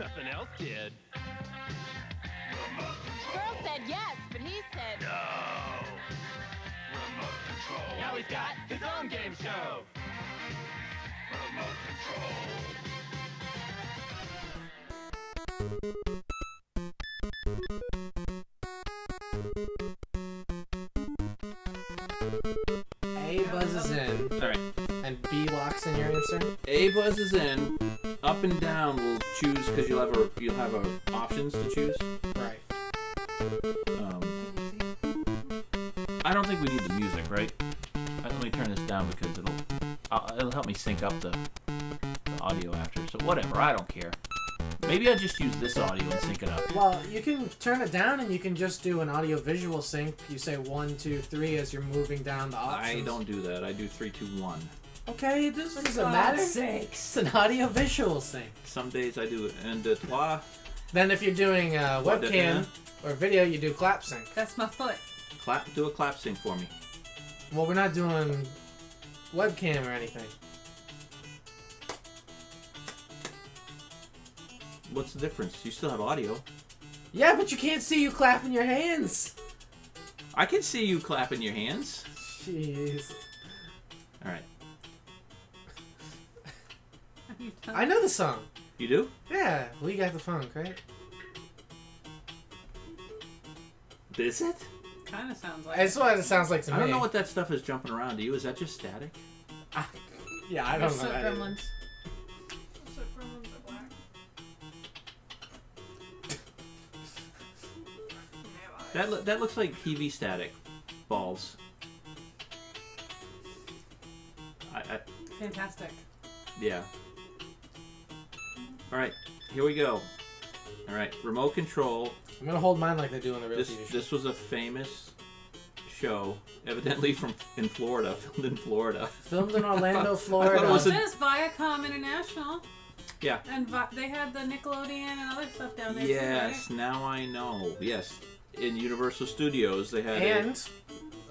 Nothing else did. Girl said yes, but he said no. Remote Control. Now he's got his own game show. Remote Control. A buzzes in. All right. And B locks in your answer. A buzzes in. Up and down will choose because you'll have options to choose. Right. I don't think we need the music, right? I'll only turn this down because it'll help me sync up the audio after. So whatever, I don't care. Maybe I'll just use this audio and sync it up. Well, you can turn it down and you can just do an audio visual sync. You say 1, 2, 3 as you're moving down the options. I don't do that. I do 3, 2, 1. Okay, it doesn't matter. It's an audio visual sync. Some days I do un, deux, trois. Then if you're doing webcam or video, you do clap sync. That's my foot. Clap. Do a clap sync for me. Well, we're not doing webcam or anything. What's the difference? You still have audio. Yeah, but you can't see you clapping your hands. I can see you clapping your hands. Jeez. All right. I know the song. You do? Yeah. We Got the Funk, right? Is it? Kind of sounds like. That's what it sounds like to me. I don't know what that stuff is jumping around to you. Is that just static? Yeah, I don't know that. Gremlins. Gremlins are black. That looks like TV static balls. Fantastic. Yeah. Alright, here we go. Alright, Remote Control. I'm gonna hold mine like they do in the real TV show. This was a famous show, evidently in Florida, filmed in Florida. Filmed in Orlando, Florida. It was this Viacom International. Yeah. And they had the Nickelodeon and other stuff down there. Yes, somewhere. Now I know. Yes. In Universal Studios, they had. And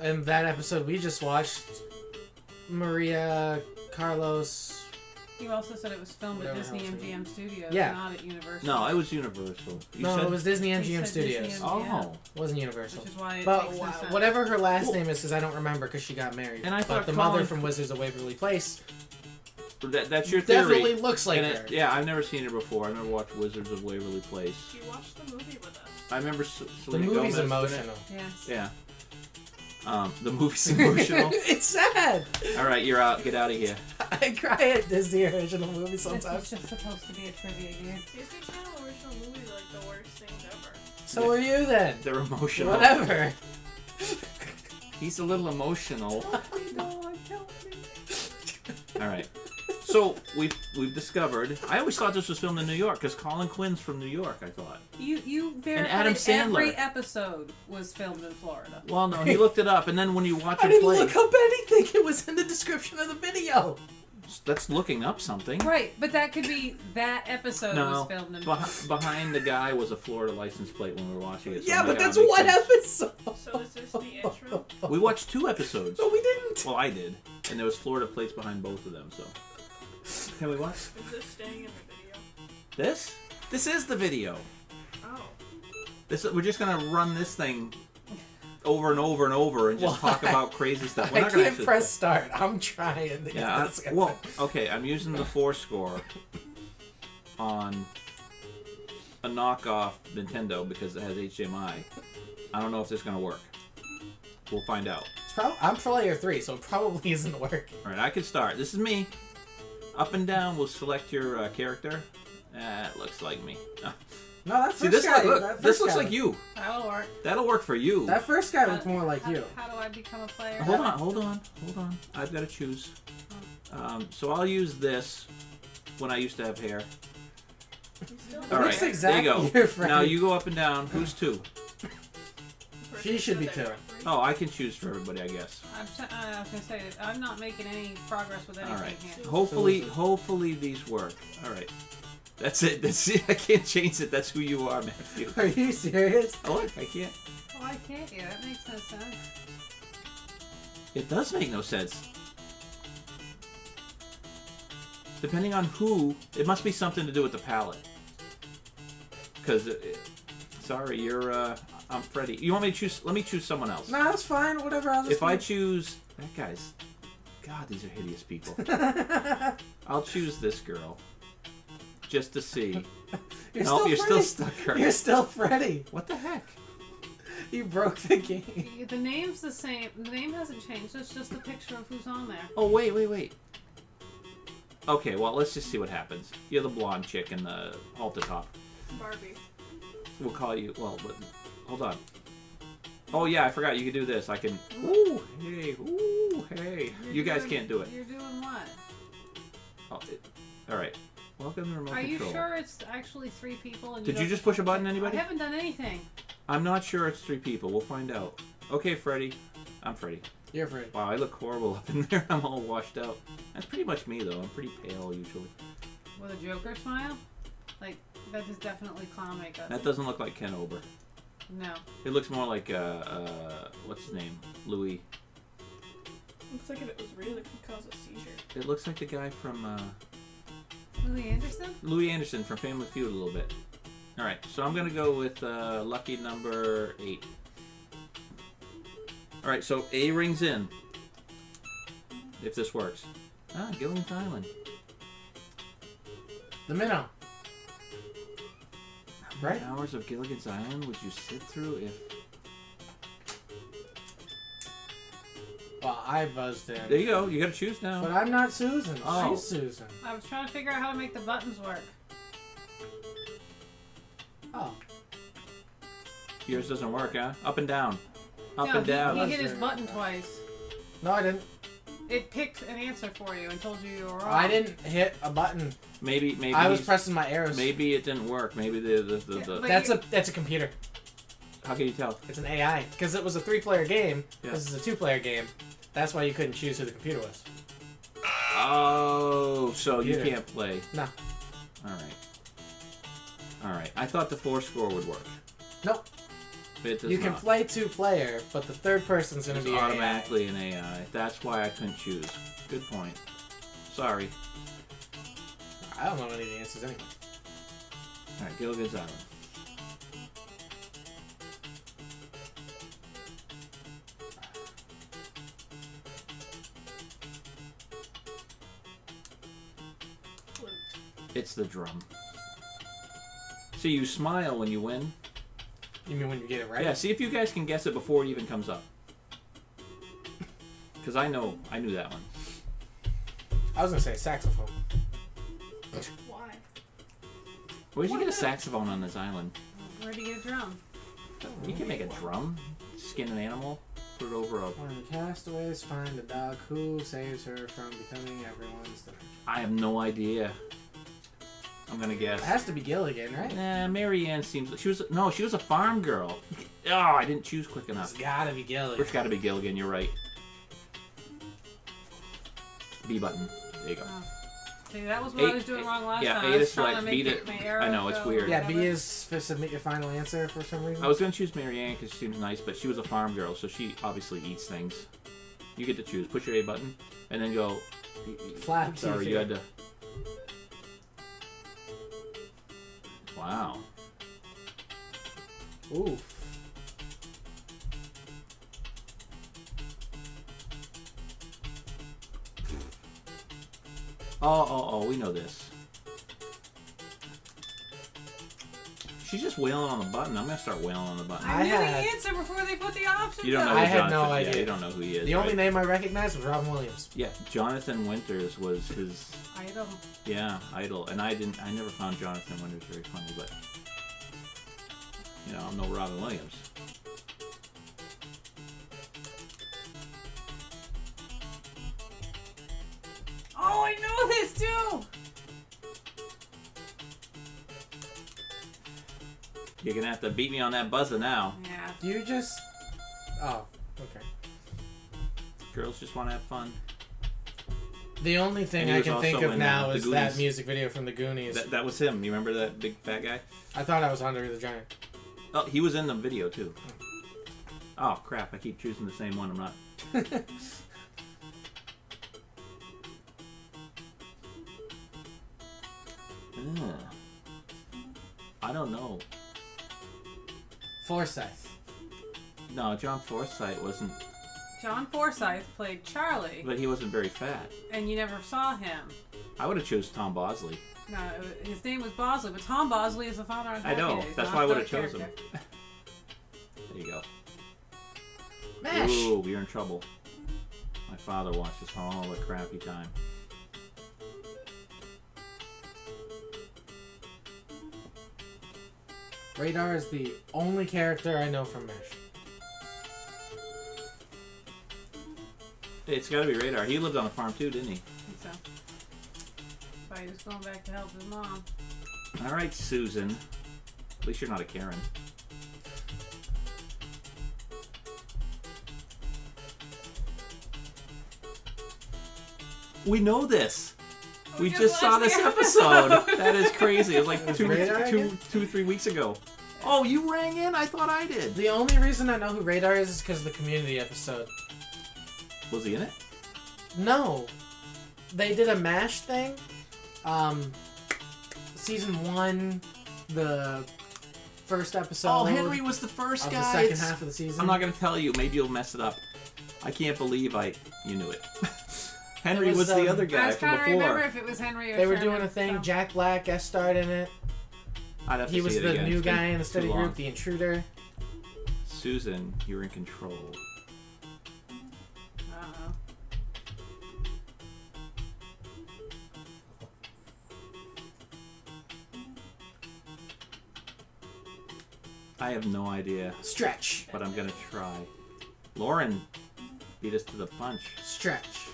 in that episode we just watched, Maria, Carlos. You also said it was filmed at Disney MGM Studios, not at Universal. No, it was Universal. No, it was Disney MGM Studios. Oh. It wasn't Universal. Which is why it makes no sense. Whatever her last name is, because I don't remember because she got married. And I thought the mother from Wizards of Waverly Place. That's your theory. Definitely looks like her. Yeah, I've never seen her before. I never watched Wizards of Waverly Place. You watched the movie with us. I remember Selena Gomez. The movie's emotional. Yes. Yeah. The movie's emotional. It's sad. All right, you're out. Get out of here. I cry at Disney original movies sometimes. This was just supposed to be a trivia game. Disney Channel original movies are like the worst things ever. So are you then? They're emotional. Whatever. He's a little emotional. All right. So we've discovered. I always thought this was filmed in New York because Colin Quinn's from New York. I thought you verified every episode was filmed in Florida. Well, no, he looked it up, and then when you watch it play, I didn't look up anything. It was in the description of the video. That's looking up something, right? But that could be that episode was filmed in Florida. Behind the guy was a Florida license plate when we were watching it. So yeah, but that's one episode. So is this the intro? We watched 2 episodes. No, we didn't. Well, I did, and there was Florida plates behind both of them. So. Can we watch? Is this staying in the video? This? This is the video. Oh. We're just gonna run this thing over and over and over and just talk about crazy stuff. We're not gonna actually press start. I'm trying. Yeah. Okay. I'm using the 4Score on a knockoff Nintendo because it has HDMI. I don't know if this is gonna work. We'll find out. I'm for layer 3, so it probably isn't working. All right. I can start. This is me. Up and down will select your character. It looks like me. No, that's this guy. This looks like you. That'll work. That'll work for you. That first guy looks more like you. How do I become a player? Hold on. I've got to choose. So I'll use this when I used to have hair. All right, there you go. Now you go up and down. Who's 2? She should be 2. Oh, I can choose for everybody, I guess. I was gonna say I'm not making any progress with anything. All right. Hopefully these work. All right. That's it. I can't change it. That's who you are, Matthew. Are you serious? Oh, look, I can't. Why can't you? That makes no sense. It does make no sense. Depending on who, it must be something to do with the palette. because, sorry, you're, I'm Freddy. You want me to choose? Let me choose someone else. No, that's fine. Whatever. I'll just if I choose that guy's, God, these are hideous people. I'll choose this girl, just to see. You're still stuck. Right? You're still Freddy. What the heck? You broke the game. The name's the same. The name hasn't changed. It's just the picture of who's on there. Oh wait, wait, wait. Okay, well, let's just see what happens. You're the blonde chick in the halter top. Barbie. We'll call you. Well, but hold on. Oh yeah, I forgot you could do this. I can. Ooh, hey, ooh, hey. You guys can't do it. You're doing what? Oh, all right. Welcome to Remote Control. Are you sure it's actually three people? And did you just push a button, anybody? I haven't done anything. I'm not sure it's three people. We'll find out. Okay, Freddy. I'm Freddy. You're Freddy. Wow, I look horrible up in there. I'm all washed out. That's pretty much me, though. I'm pretty pale, usually. With a Joker smile? Like, that is definitely clown makeup. That doesn't look like Ken Ober. No. It looks more like, what's his name? Louis. Looks like if it was real, it could cause a seizure. It looks like the guy from, Louis Anderson? Louis Anderson from Family Feud a little bit. Alright, so I'm gonna go with lucky number 8. Alright, so A rings in. If this works. Ah, Gilligan's Island. The Minnow. How many hours of Gilligan's Island would you sit through if... Well, I buzzed in. There you go. You gotta choose now. But I'm not Susan. Oh. She's Susan. I was trying to figure out how to make the buttons work. Oh. Yours doesn't work, huh? Up and down. Up and down. He hit his button twice. No, I didn't. It picked an answer for you and told you you were wrong. I didn't hit a button. Maybe I was pressing my arrows. Maybe it didn't work. Maybe the that's a computer. How can you tell? It's an AI. Because it was a 3-player game. Yeah. This is a 2-player game. That's why you couldn't choose who the computer was. Oh, so computer. You can't play. No. All right. All right. I thought the 4-score would work. Nope. You can play 2-player, but the third person's going to be automatically an AI. That's why I couldn't choose. Good point. Sorry. I don't know any of the answers anyway. All right, Gilligan's Island. It's the drum. See, you smile when you win. You mean when you get it right? Yeah, see if you guys can guess it before it even comes up. Because I knew that one. I was going to say saxophone. Why? Where'd you get a saxophone on this island? Where'd you get a drum? You can make a drum. Skin an animal. Put it over a... One of the castaways find a dog who saves her from becoming everyone's dinner. I have no idea. I'm going to guess. It has to be Gilligan, right? Nah, Mary Ann seems... she was a farm girl. Oh, I didn't choose quick enough. It's got to be Gilligan. It's got to be Gilligan, you're right. B button. There you go. Oh. See, that was what I was doing wrong last time. Yeah, A is like, beat it. I know, it's weird. Yeah, B is for submit your final answer for some reason. I was going to choose Mary Ann because she seems nice, but she was a farm girl, so she obviously eats things. You get to choose. Push your A button, and then go... Flap. Sorry, you had to... Wow. Oof. Oh, we know this. She's just wailing on the button. I'm going to start wailing on the button. I knew the answer before they put the option. You don't know who I had no idea. Yeah, you don't know who he is. The only name I recognized was Robin Williams. Yeah, Jonathan Winters was his... Idol. Yeah, idol. And I never found Jonathan Winters very funny, but... You know, I'm no Robin Williams. Oh, I know this, too! You're gonna have to beat me on that buzzer now. Yeah. You just... Oh, okay. Girls just want to have fun. The only thing I can think of now is that music video from the Goonies. That was him. You remember that big fat guy? I thought I was Andre the Giant. Oh, he was in the video, too. Oh, crap. I keep choosing the same one. I'm not... I don't know. Forsyth. No, John Forsyth wasn't. John Forsyth played Charlie. But he wasn't very fat. And you never saw him. I would have chose Tom Bosley. No, his name was Bosley, but Tom Bosley is the father of Happy Days. I know. That's why I would have chose him. There you go. M*A*S*H! Ooh, you're in trouble. My father watches all the crappy time. Radar is the only character I know from M*A*S*H. It's gotta be Radar. He lived on a farm too, didn't he? I think so. But he was going back to help his mom. Alright, Susan. At least you're not a Karen. We know this. We just saw this episode. That is crazy. It was like two, 3 weeks ago. Oh, you rang in? I thought I did. The only reason I know who Radar is because of the Community episode. Was he in it? No. They did a M*A*S*H thing. Season 1, the first episode. Oh, Henry was the first guy. The second half of the season. I'm not gonna tell you. Maybe you'll mess it up. I can't believe you knew it. Henry was the other guy from before. I was trying to remember if it was Henry or Sherman. They were doing a thing. So. Jack Black guest starred in it. I'd have to see it again. He was the new guy in the study group, the intruder. Susan, you're in control. Uh-oh. I have no idea. Stretch. But I'm gonna try. Lauren beat us to the punch. Stretch.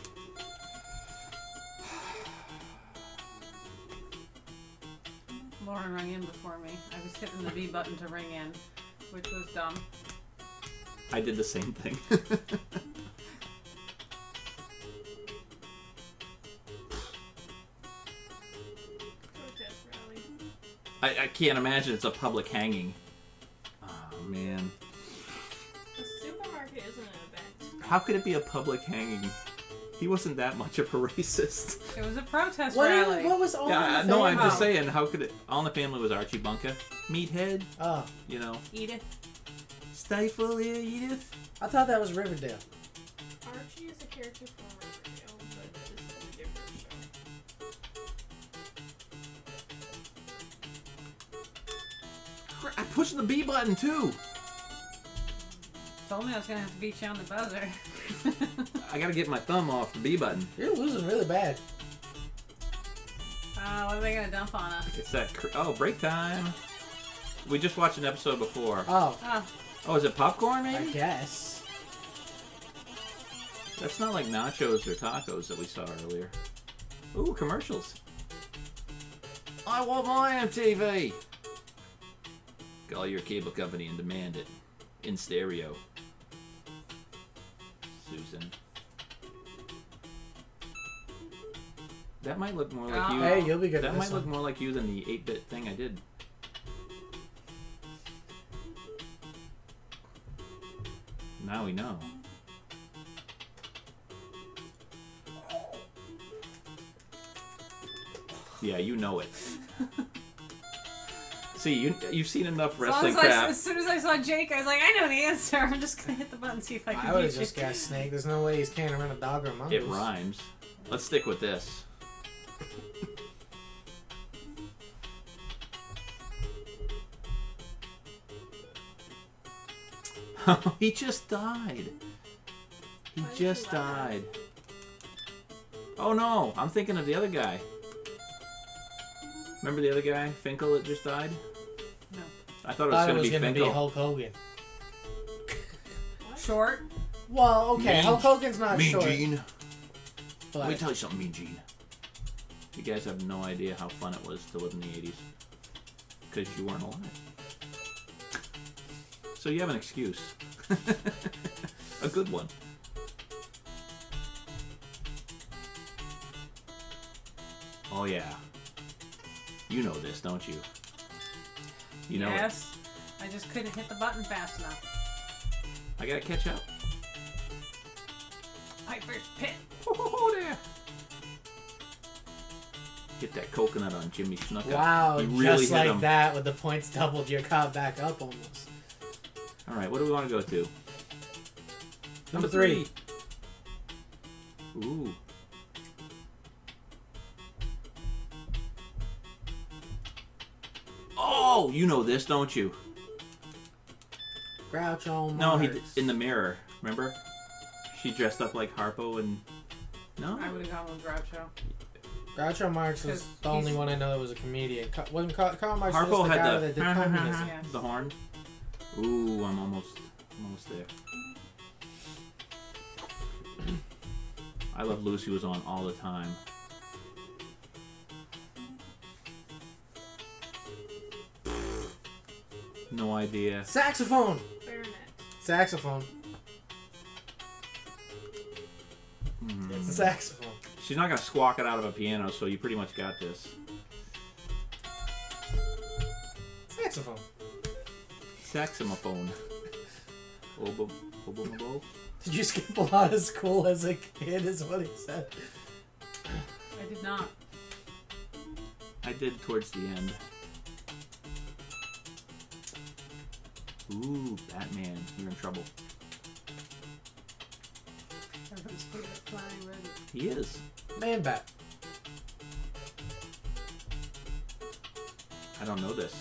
Lauren rang in before me. I was hitting the B button to ring in, which was dumb. I did the same thing. I can't imagine it's a public hanging. Oh, man. The supermarket isn't an event. How could it be a public hanging? He wasn't that much of a racist. It was a protest rally. What was All in the Family? No, I'm just saying, how could it... All in the Family was Archie Bunker. Meathead. Oh. You know. Edith. Stifle here, Edith. I thought that was Riverdale. Archie is a character from Riverdale, but that is a different show. I pushed the B button, too. Told me I was going to have to beat you on the buzzer. I gotta get my thumb off the B button. You're losing really bad. What are they gonna dump on us? It's that. Break time. We just watched an episode before. Oh, is it popcorn, maybe? I guess. That's not like nachos or tacos that we saw earlier. Ooh, commercials. I want my MTV. Call your cable company and demand it in stereo. Susan. That might look more like you. Hey, you'll be good. That might look more like you than the 8-bit thing I did. Now we know. Yeah, you know it. See, you've seen enough wrestling crap. As soon as I saw Jake, I was like, I know the answer. I'm just going to hit the button and see if I can. I would have just guessed snake. There's no way he's carrying around a dog or a monkey. It rhymes. Let's stick with this. He just died. He just died. Oh no, I'm thinking of the other guy. Remember the other guy, Finkel, that just died? No. I thought it was going to be Finkel. Be Hulk Hogan. Short? Well, okay, Hulk Hogan's not short. Mean Gene. But... Let me tell you something, Mean Gene. You guys have no idea how fun it was to live in the 80s. Because you weren't alive. So you have an excuse. A good one. Oh, yeah. You know this, don't you? You know Yes. It. I just couldn't hit the button fast enough. I gotta catch up. Piper's Pit. Oh, there. Get that coconut on Jimmy Snuka. Wow, you really just hit him. That with the points doubled, you're caught back up almost. All right, what do we want to go to? Number three. Ooh. Oh, you know this, don't you? Groucho Marx. No, in the mirror. Remember? She dressed up like Harpo and... No? I would have gone with Groucho. Groucho Marx was the only one I know that was a comedian. Wasn't Karl Marx Harpo the guy that did communism? Yes. The horn? Ooh, I'm almost there. I Love Lucy was on all the time. No idea. Saxophone! Baronet. Saxophone. It's a saxophone. She's not going to squawk it out of a piano, so you pretty much got this. Saxophone. Saxophone. Obobobo. Did you skip a lot of school as a kid, is what he said? I did not. I did towards the end. Ooh, Batman. You're in trouble. Everyone's favorite flying rabbit. He is. Man Bat. I don't know this.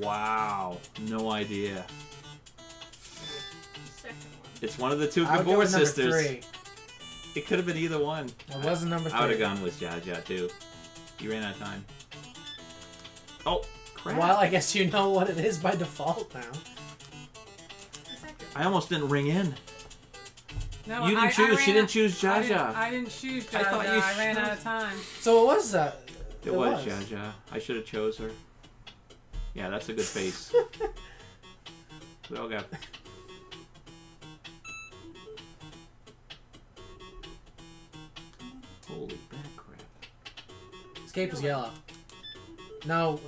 Wow. No idea. It's one of the two Gabor sisters. Three. It could have been either one. It wasn't number three. I would have gone with Jar Jar too. You ran out of time. Oh, crap. Well, I guess you know what it is by default now. I almost didn't ring in. No, you didn't choose. She didn't choose Jar Jar. I didn't choose Jar Jar. I ran out of time. So what was that? It was Jar Jar. I should have chose her. Yeah, that's a good face. We all got... Holy bat crap. Escape was yellow. No.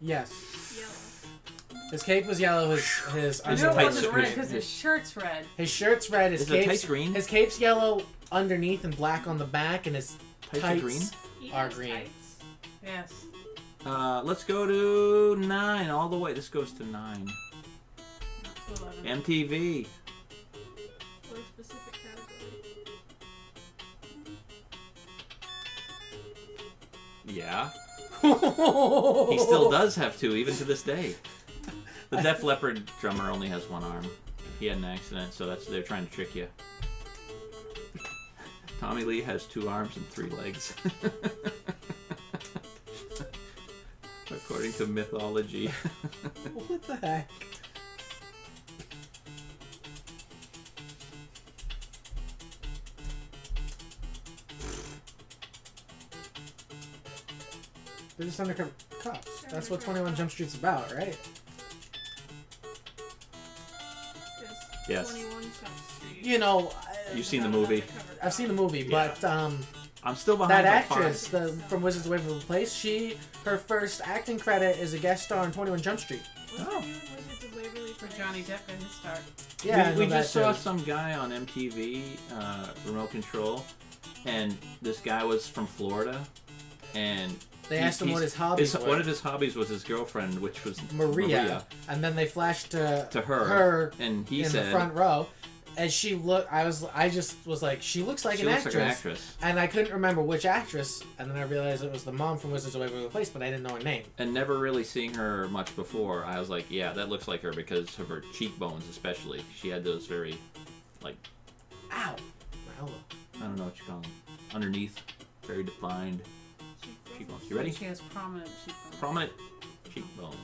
Yes. Yellow. Escape was yellow. His I know it wasn't red because his shirt's red. His shirt's red. His cape's green. His cape's yellow underneath and black on the back, and his tights are green. Yes. Let's go to 9 all the way. This goes to 9. MTV. Or a specific category. Yeah. He still does have two, even to this day. The Def Leppard drummer only has one arm. He had an accident, so that's they're trying to trick you. Tommy Lee has 2 arms and 3 legs. According to mythology. What the heck? They're just undercover cops. That's what 21 Jump Street's about, right? Yes. 21 Jump Street. You know... You've seen the movie. I've seen the movie, but... Yeah. I'm still behind that actress from Wizards of Waverly Place, her first acting credit is a guest star on 21 Jump Street. Oh. Wizards of Waverly for Johnny Depp and his star. Yeah, we just saw some guy on MTV, Remote Control, and this guy was from Florida, and... They asked him what his hobbies were. One of his hobbies was his girlfriend, which was Maria. And then they flashed to her and he in said, the front row. And she looked. I just was like, she looks like an actress. And I couldn't remember which actress. And then I realized it was the mom from Wizards of Waverly Place, but I didn't know her name. And never really seeing her much before, I was like, yeah, that looks like her because of her cheekbones, especially. She had those very, like, ow, I don't know what you call them. Underneath, very defined. Cheekbones. You ready? She has prominent cheekbones. Prominent cheekbones.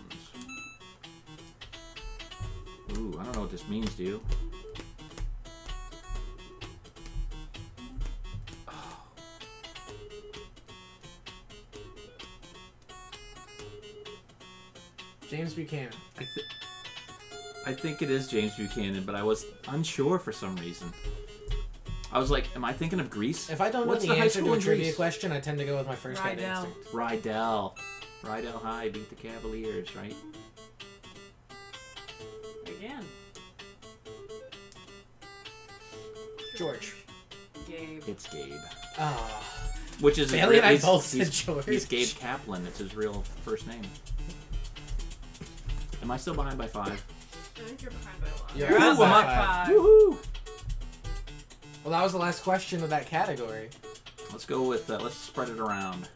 Ooh, I don't know what this means, do you? Oh. James Buchanan. I think it is James Buchanan, but I was unsure for some reason. I was like, am I thinking of Greece? If I don't know the answer to a trivia question, I tend to go with my first guy instinct. Rydell. Rydell High beat the Cavaliers, right? Again. George. Gabe. It's Gabe. Oh. Which is Bailey and I both said George. He's Gabe Kaplan. It's his real first name. Am I still behind by 5? I think you're behind by 1. Yeah. You're by 5. Woohoo! Well, that was the last question of that category. Let's go with, let's spread it around.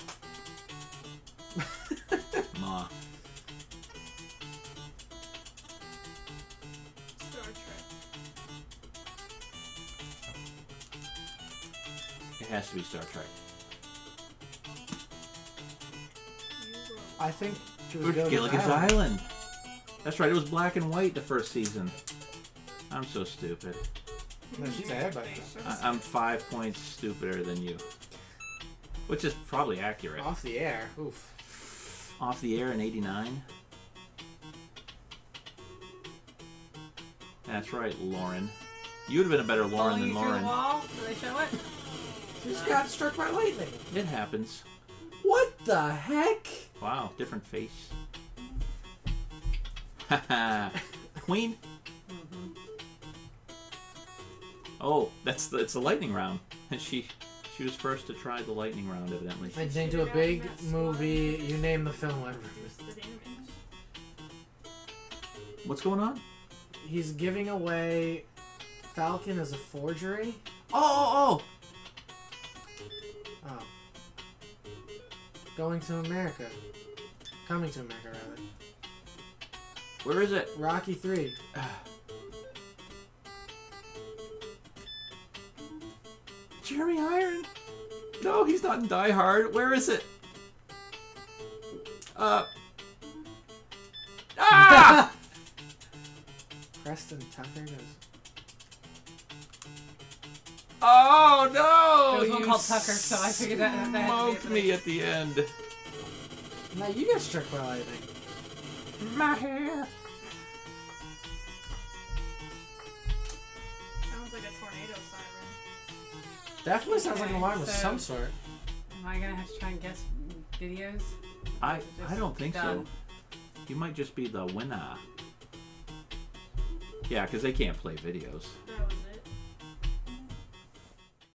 Ma. Star Trek. It has to be Star Trek. I think it was Gilligan's Island. That's right, it was black and white the first season. I'm so stupid. No, she's ahead by that. I'm 5 points stupider than you. Which is probably accurate. Off the air. Oof. Off the air in 89. That's right, Lauren. You would have been a better Lauren than Lauren. The wall? Did they show it? She just got struck by lightning. It happens. What the heck? Wow, different face. Haha. Queen? Mm-hmm. Oh, it's the lightning round. And she was first to try the lightning round, evidently. I think to a big movie, you name the film. What's going on? He's giving away Falcon as a forgery. Oh. Going to America. Coming to America, rather. Where is it? Rocky 3. Jeremy Irons? No, he's not in Die Hard. Where is it? Ah! Preston Tucker does. Oh no! There was one called Tucker, so I figured that out. Smoked me at the end. No, you got struck by lightning. My hair. Sounds like a tornado siren. Definitely sounds like an alarm of some sort. Am I gonna have to try and guess videos? I don't think so. You might just be the winner. Yeah, because they can't play videos.